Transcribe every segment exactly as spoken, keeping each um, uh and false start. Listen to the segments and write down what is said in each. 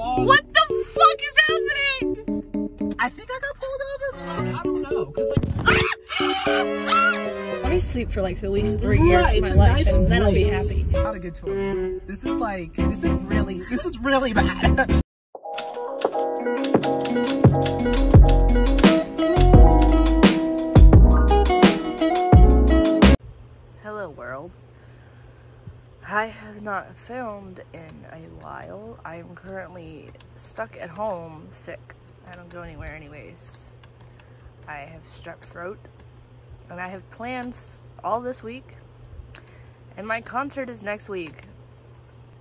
fog. What the fuck is happening? I think I got pulled over. I don't know. Cause like, ah! Ah! Let me sleep for like at least three yeah, years of my life, nice and then I'll be happy. Not a good choice. This is like, this is really, this is really bad. I have not filmed in a while. I am currently stuck at home, sick. I don't go anywhere anyways. I have strep throat, and I have plans all this week, and my concert is next week.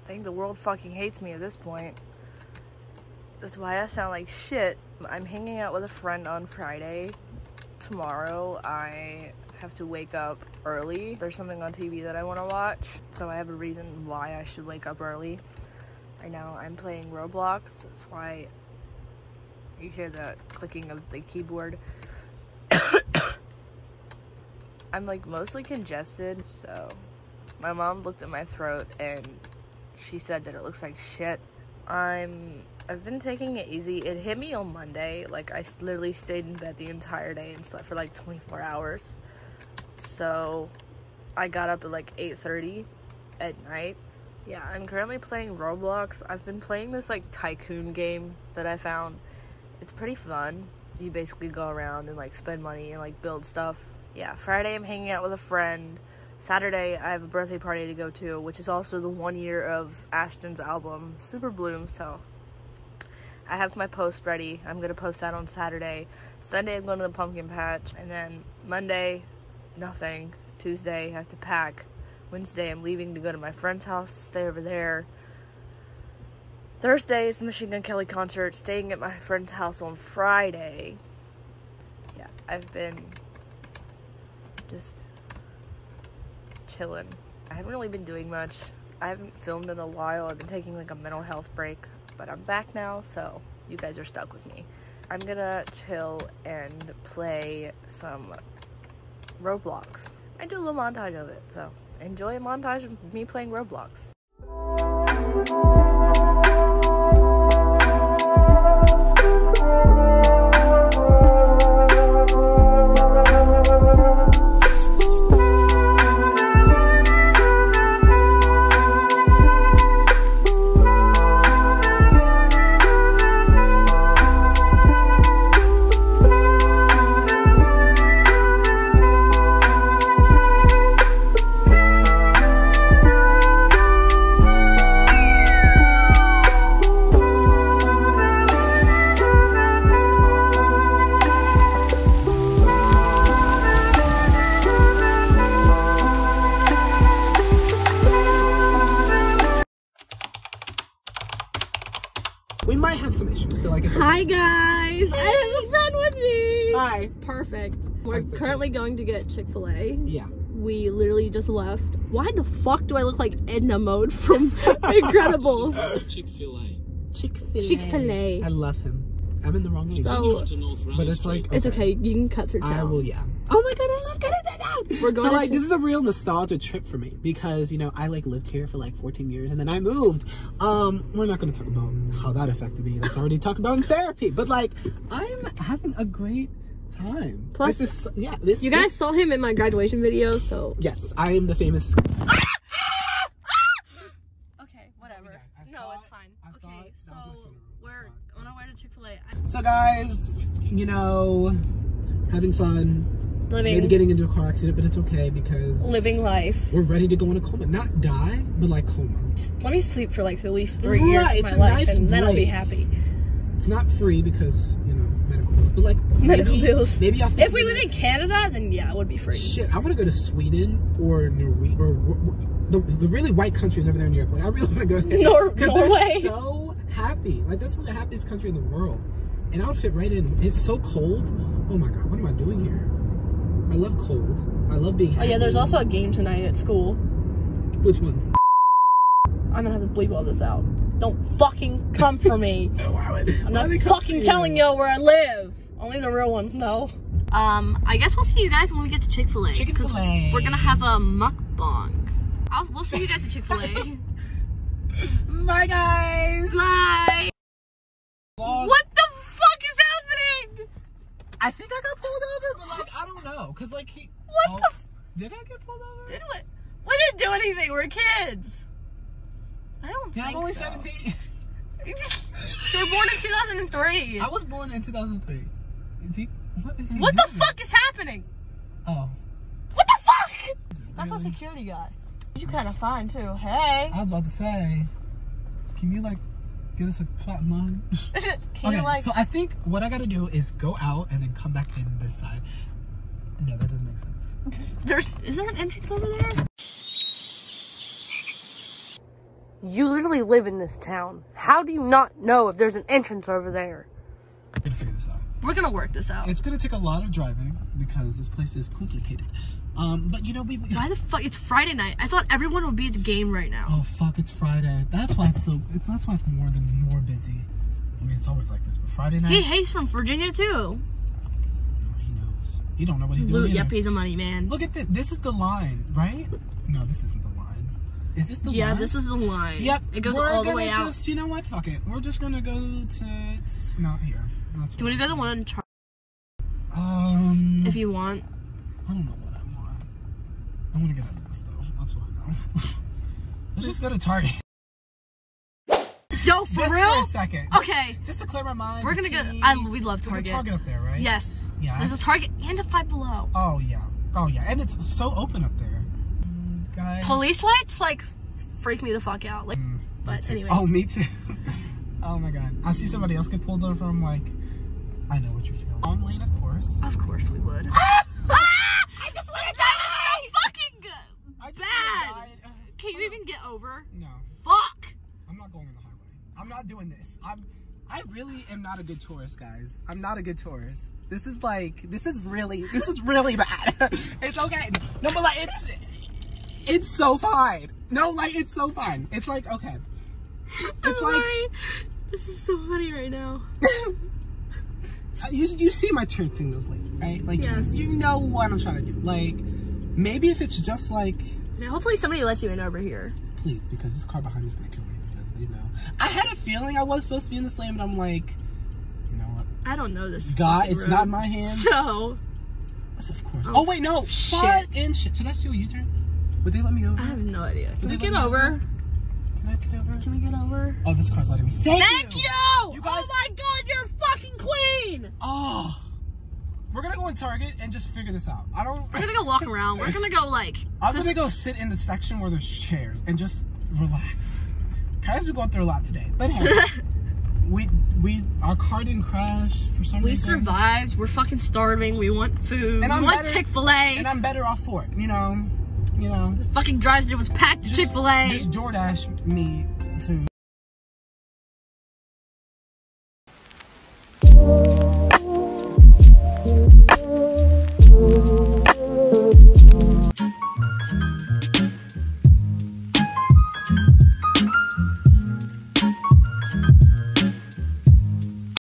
I think the world fucking hates me at this point. That's why I sound like shit. I'm hanging out with a friend on Friday. Tomorrow, I have to wake up early. There's something on T V that I want to watch, so I have a reason why I should wake up early. Right now I'm playing Roblox, that's why you hear the clicking of the keyboard. I'm like mostly congested, so my mom looked at my throat and she said that it looks like shit. I'm I've been taking it easy. It hit me on Monday, like I literally stayed in bed the entire day and slept for like twenty-four hours. So I got up at like eight thirty at night. Yeah, I'm currently playing Roblox. I've been playing this like tycoon game that I found. It's pretty fun. You basically go around and like spend money and like build stuff. Yeah, Friday I'm hanging out with a friend. Saturday I have a birthday party to go to, which is also the one year of Ashton's album, Super Bloom, so I have my post ready. I'm gonna post that on Saturday. Sunday I'm going to the pumpkin patch, and then Monday, nothing. Tuesday I have to pack. Wednesday I'm leaving to go to my friend's house, stay over there. Thursday is the Machine Gun Kelly concert, staying at my friend's house on Friday. Yeah, I've been just chilling. I haven't really been doing much. I haven't filmed in a while. I've been taking like a mental health break, but I'm back now, so you guys are stuck with me. I'm gonna chill and play some Roblox. I do a little montage of it, so enjoy a montage of me playing Roblox. We might have some issues, but like it's okay. Hi guys! Hey. I have a friend with me! Hi. Perfect. We're currently going to get Chick-fil-A. Yeah. We literally just left. Why the fuck do I look like Edna Mode from Incredibles? Chick-fil-A. Chick-fil-A. Chick-fil-A. I love him. I'm in the wrong way. So, but it's like, okay. It's okay, you can cut through town. I will, yeah. Oh my god, I love cutting through town! We're going so to like, this is a real nostalgia trip for me because, you know, I like lived here for like fourteen years and then I moved. Um, we're not going to talk about how that affected me. That's already talked about in therapy. But like, I'm having a great time. Plus, this is, yeah, this, you guys this, saw him in my graduation video, so yes, I am the famous. Okay, whatever. Okay, no, thought, it's fine. I okay, so we're on our way to Chick-fil-A. So guys, you know, having fun. Living. Maybe getting into a car accident, but it's okay because living life. We're ready to go in a coma, not die, but like coma. Just let me sleep for like at least three right, years of my life, nice and break. Then I'll be happy. It's not free because you know medical bills, but like medical maybe, bills. Maybe I'll. If we live in Canada, then yeah, it would be free. Shit, I want to go to Sweden or Norway or, or the, the really white countries over there in Europe. Like I really want to go there. Nor Norway. They're so happy. Like this is the happiest country in the world, and I would fit right in. It's so cold. Oh my god, what am I doing here? I love cold. I love being happy. Oh yeah, there's also a game tonight at school. Which one? I'm gonna have to bleep all this out. Don't fucking come for me. Why would, I'm not fucking telling you where I live. Only the real ones know. Um, I guess we'll see you guys when we get to Chick-fil-A. Chick-fil-A. We're gonna have a mukbang. I'll, we'll see you guys at Chick-fil-A. Bye guys. Bye. cause like he. What oh, the? F did I get pulled over? Did what? We didn't do anything. We're kids. I don't. Yeah, think I'm only so. seventeen. They were born in two thousand three. I was born in two thousand three. Is he? What is he? What doing? The fuck is happening? Oh. What the fuck? Really? That's a security guy. You kind of fine too. Hey. I was about to say, can you like get us a platinum line? Can okay, you like? So I think what I gotta do is go out and then come back in this side. No, that doesn't make sense. There's. Is there an entrance over there? You literally live in this town. How do you not know if there's an entrance over there? We're gonna figure this out. We're gonna work this out. It's gonna take a lot of driving because this place is complicated. Um, but you know we. we Why the fuck? It's Friday night. I thought everyone would be at the game right now. Oh fuck! It's Friday. That's why it's so. It's that's why it's more than more busy. I mean, it's always like this. But Friday night. Hey, he's from Virginia too. He knows. He don't know what he's Lou, doing. Yep, either. He's a money man. Look at this. This is the line, right? No, this isn't the line. Is this the yeah, line? Yeah, this is the line. Yep. It goes We're all the way just, out. We're going to just, you know what? Fuck it. We're just going to go to... It's not here. That's Do you want to go to the one in Target? Um... If you want. I don't know what I want. I want to get out of this, though. That's what I know. Let's just go to Target. Yo, for just real? Just for a second. Okay. Just to clear my mind. We're going to go... I, we love Target. There's a Target up there, right? Yes. Yeah. There's I, a Target and a Five Below. Oh, yeah. Oh, yeah. And it's so open up there. Guys. Police lights like freak me the fuck out. Like, mm, but anyways. Oh, me too. Oh my god. I see somebody else get pulled over. From like, I know what you're feeling. Long lane, of course. Of course we would. Ah! Ah! I just want to die. Fucking I just bad. Die. Can you even get over? No. Fuck. I'm not going on the highway. I'm not doing this. I'm. I really am not a good tourist, guys. I'm not a good tourist. This is like. This is really. This is really bad. It's okay. No, but like it's. It's so fine. No, like, it's so fun. It's like, okay. It's I'm like. Sorry. This is so funny right now. you, you see my turn signals lately, right? Like, yes. you, you know what I'm trying to do. Like, maybe if it's just like. Now, hopefully somebody lets you in over here. Please, because this car behind me is going to kill me because they know. I had a feeling I was supposed to be in this lane, but I'm like, you know what? I don't know this. God, it's road. Not in my hands. So. Yes, of course. Oh, oh wait, no. Shit. And shit. Should I steal a U-turn? Would they let me over? I have no idea. Can we get over? Can I get over? Can we get over? Oh, this car's letting me. Thank, Thank you! you! you guys... Oh my god, you're a fucking queen! Oh. We're gonna go in Target and just figure this out. I don't... We're gonna go walk around. We're gonna go like... I'm gonna go sit in the section where there's chairs and just relax. Guys, we're going through a lot today. But hey, we... We, our car didn't crash for some we reason. We survived. We're fucking starving. We want food. And we I'm want Chick-fil-A. And I'm better off for it, you know? You know, the fucking drive-thru was packed. Chick-fil-A. Just DoorDash me food.